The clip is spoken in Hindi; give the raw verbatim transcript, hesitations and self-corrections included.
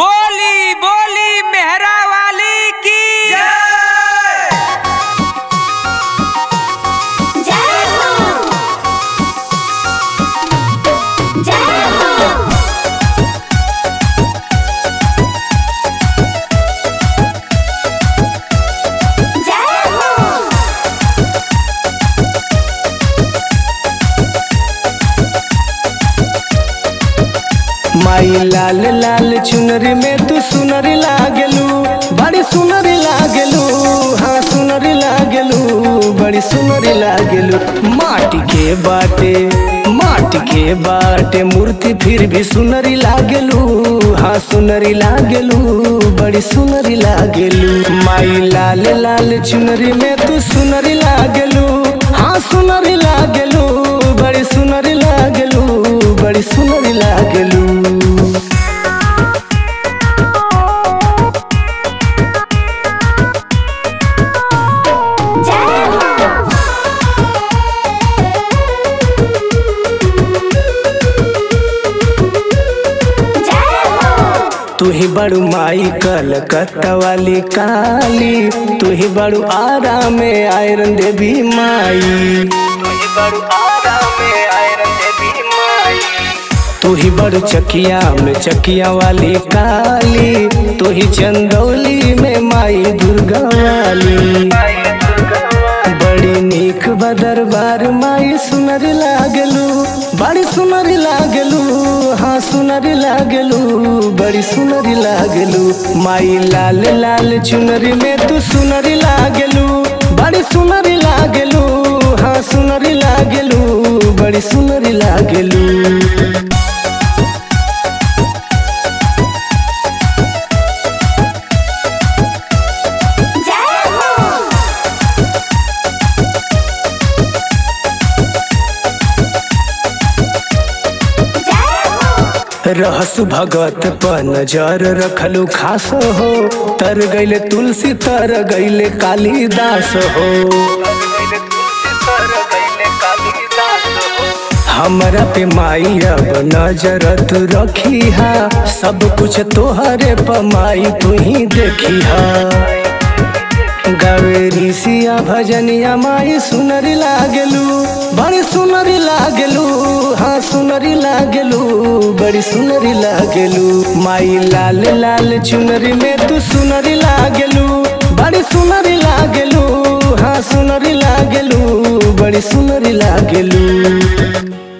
बोली बोली मेहरा वाली की जय। जय हो, जय हो, जय हो। माई लाल लाल चुनरी में तू सुनर लागलू, बड़ी सुनर लागलू, हाँ सुनर लागलू, बड़ी सुनर लागलू। माटी के बाटे माटी के बाटे मूर्ति फिर भी सुनरी लागलू, हाँ सुनरी लागलू, बड़ी सुनरी लागलू। माई लाल लाल चुनरी में तू सुनरी लागलू, हाँ सुनरी लागलू, बड़ी सुनरी लागलू, बड़ी सुनरी लागलू। तू ही बड़ू माई कलकत्ता वाली काली, तू ही बड़ू आराम में आयरन देवी माई, तू ही बड़ू आराम में आयरन देवी माई। तू ही बड़ू चकिया में चकिया वाली काली, तू ही चंदौली में माई दुर्गा वाली। बड़ी नीक बदरबार माई सुनर लागलू, बड़ी सुनर लागलू, हाँ सुनर लागलू, बड़ी सुनर लागलू। माई लाल लाल चुनरी में तू सुनर लागलू, बड़ी सुनर लागलू, हाँ सुनर लागलू, बड़ी सुनर लागलू। रहस भगत पर नजर रखलू खास हो, तर गैले तुलसी तर गैले कालिदास हो। हमरा पे माई अब नजर तू रखी हा, सब कुछ तोहरे पर माई तू ही देखी हा। गावे ऋषिया भजनिया माई सुनरी लागलू, बड़ी सुनरी लागलू, हाँ सुनरी लागलू, बड़ी सुनरी लागलू। माई लाल लाल चुनरी में तू सुनरी लागलू, बड़ी सुनरी लागलू, हाँ सुनरी लागलू, बड़ी सुनरी लागलू।